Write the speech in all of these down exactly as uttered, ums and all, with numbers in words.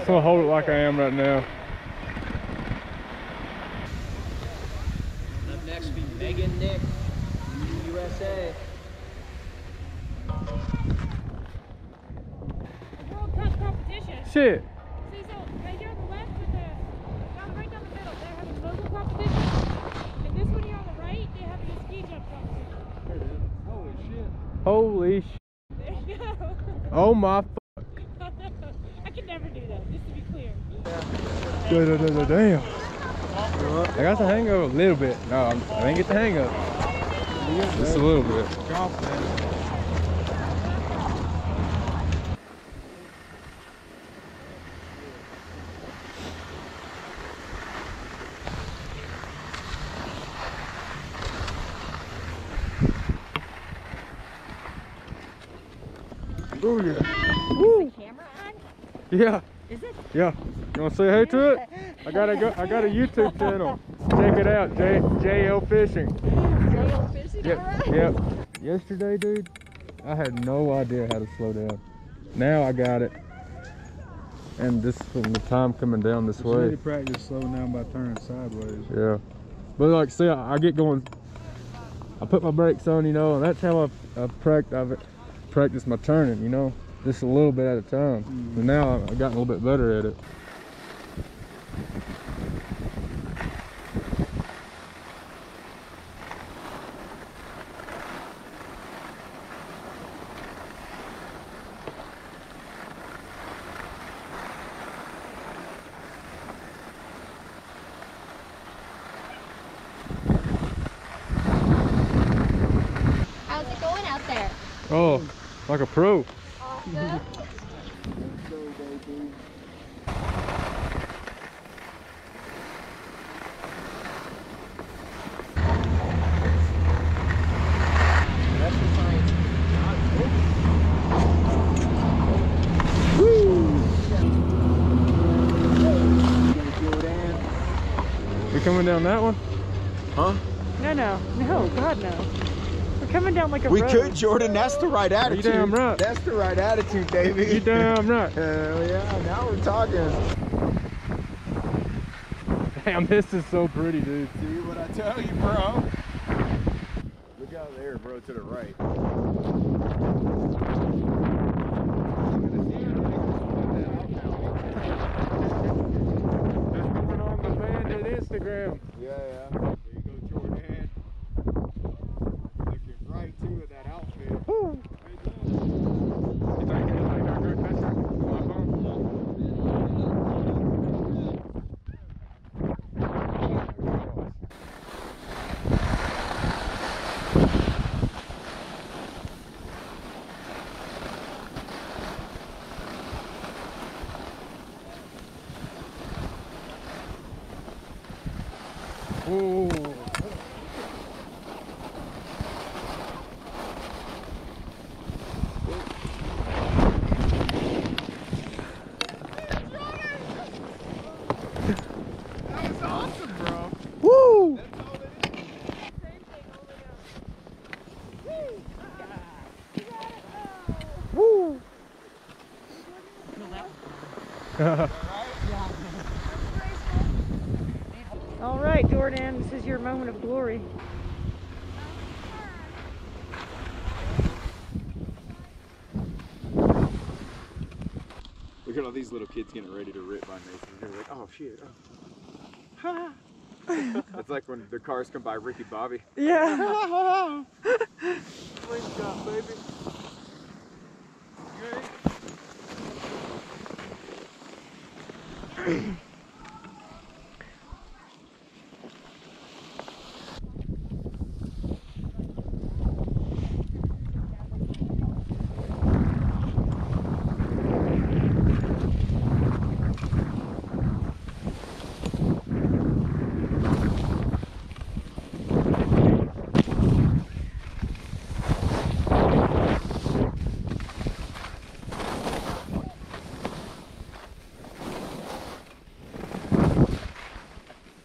just gonna hold it like I am right now. Up next will be Megan Nick, U S A. World Cup competition. Shit. See, so right here on the left with the, right down the middle, they're having a local competition. And this one here on the right, they have a ski jump competition. There it is. Holy shit. Holy shit. There you go. Oh my fuck. I could never do that, just to be clear. Damn. Damn. I got the hang of it a little bit. No, I didn't get the hang of it. Just a little bit. Oh yeah. Woo. Is the camera on? Yeah. Is it? Yeah. You wanna say hey to it? I got a go, I got a YouTube channel. Check it out, J JL Fishing. J L Fishing, yep. Alright. Yep. Yesterday, dude, I had no idea how to slow down. Now I got it. And this from the time coming down this way. You need to practice slowing down by turning sideways. Yeah. But like, see, I, I get going. I put my brakes on, you know, and that's how I I practice. I've, practice my turning, you know, just a little bit at a time. Mm-hmm. But now I've gotten a little bit better at it. How's it going out there? Oh. Like a pro. Awesome. Let's go, baby. Woo! You're coming down that one? Huh? No, no. No, God, no. Coming down like a we road. Could, Jordan. That's the right attitude. You damn right. That's the right attitude, baby. You damn right. Hell yeah. Now we're talking. Damn, this is so pretty, dude. See what I tell you, bro? Look out there, bro, to the right. That's going on the band at Instagram. Yeah, yeah. Whoa. That was awesome, bro. Woo! That's all it is. Same thing over there. Woo! All right, Jordan, this is your moment of glory. Look at all these little kids getting ready to rip by Nathan. They're like, oh, shit. Oh. It's like when the cars come by Ricky Bobby. Yeah. Clean shot, baby. Great.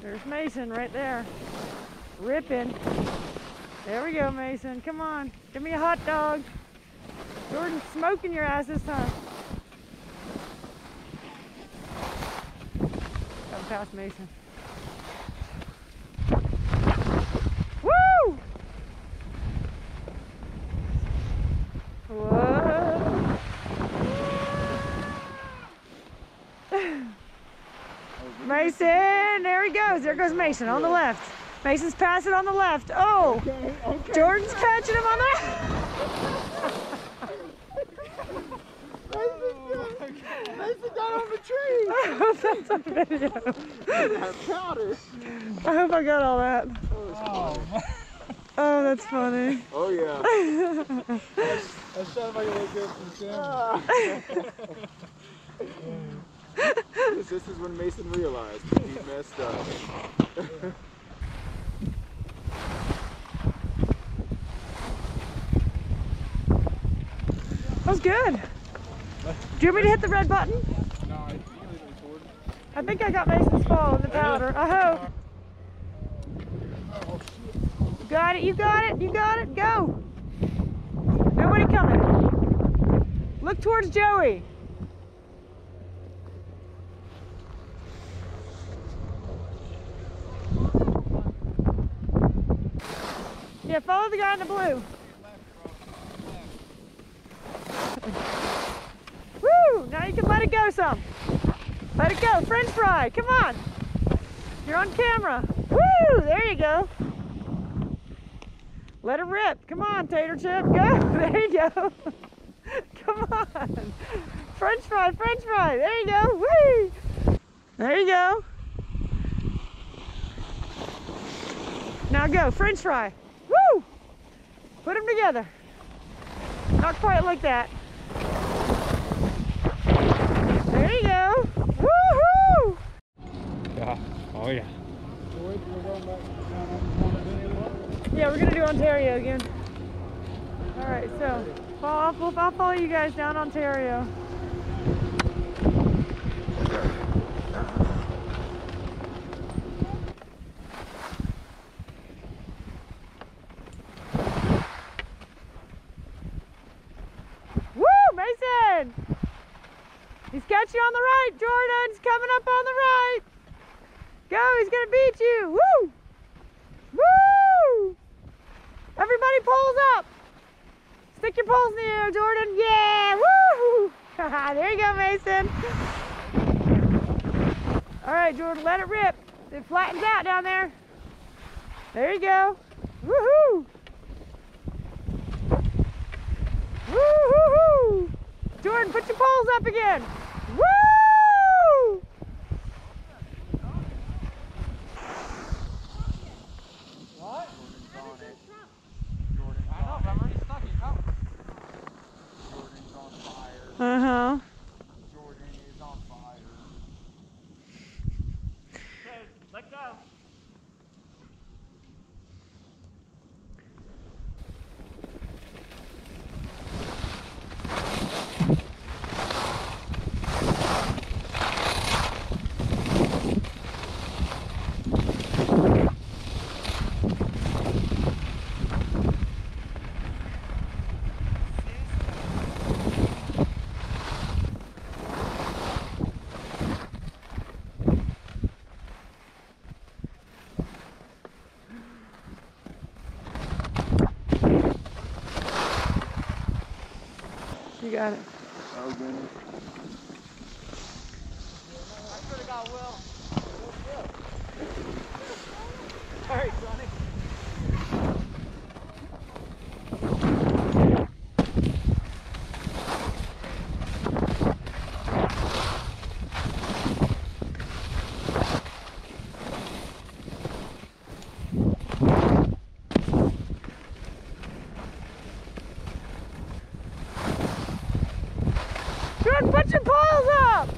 There's Mason right there, ripping. There we go, Mason. Come on, give me a hot dog. Jordan's smoking your ass this time. Getting past Mason. Woo! Whoa! Mason, there he goes. There goes Mason on the left. Mason's passing on the left. Oh! Okay, okay. Jordan's catching him on the Mason got on the tree! Oh, that's a video. That powder. I hope I got all that. Oh, oh that's funny. Oh, yeah. That sounded like a little good from Sam. This is when Mason realized he messed up. That was good. Do you want me to hit the red button? No, I think I didn't record it. I think I got Mason's fall in the powder. I hope. You got it, you got it, you got it, go! Nobody coming. Look towards Joey. Yeah, follow the guy in the blue. Now you can let it go some. Let it go, French fry, come on. You're on camera. Woo, there you go. Let it rip, come on, tater chip, go. There you go. Come on. French fry, French fry, there you go, woo. There you go. Now go, French fry, woo. Put them together. Not quite like that. There you go! Woohoo! Yeah. Oh yeah. Yeah, we're gonna do Ontario again. All right, so follow, I'll, I'll follow you guys down Ontario. Woo, Mason! He's got you on the right, Jordan. He's coming up on the right. Go, he's gonna beat you. Woo! Woo! Everybody poles up. Stick your poles in the air, Jordan. Yeah! Woo! There you go, Mason. All right, Jordan, let it rip. It flattens out down there. There you go. Woohoo! Woo-hoo-hoo! Jordan, put your poles up again. Woo! What? Jordan, I know, but I'm already stuck in cover. Jordan's on fire. Uh-huh. Jordan is on fire. Okay, let go. You got it. Oh, goodness. I could have got Will. All right, Sonny. Put your poles up!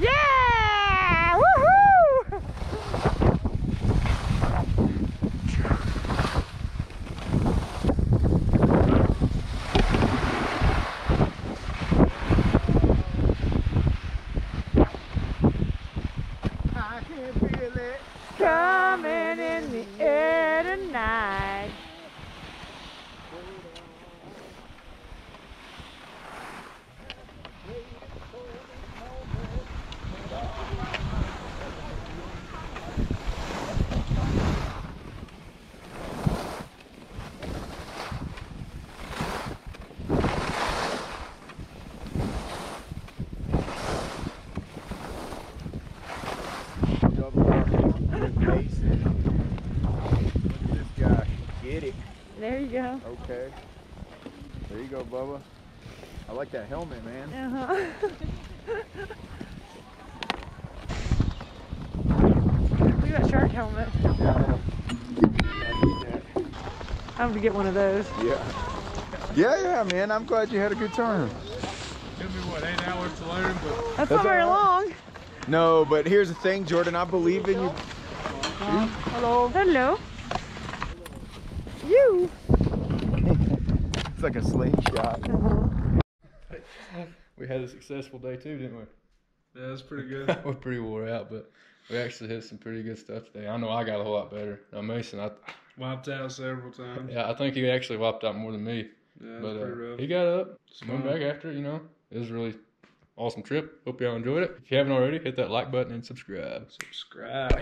Yeah! Woohoo! I can feel it coming in the air tonight. go. Okay. There you go, Bubba. I like that helmet, man. Uh-huh. Look at that shark helmet. Yeah. I need that. I'm going to get one of those. Yeah. Yeah, yeah, man. I'm glad you had a good turn. Took me, what, eight hours to learn? But that's not very long. No, but here's the thing, Jordan. I believe in you. Uh, hello. Hello. You. It's like a slingshot. Uh-huh. We had a successful day too, didn't we? Yeah, it was pretty good. We're pretty wore out, but we actually hit some pretty good stuff today. I know I got a whole lot better. Now, Mason, I wiped out several times. Yeah, I think he actually wiped out more than me. Yeah, but pretty uh, rough. He got up, went back after it, you know. It was a really awesome trip. Hope y'all enjoyed it. If you haven't already, hit that like button and subscribe. Subscribe.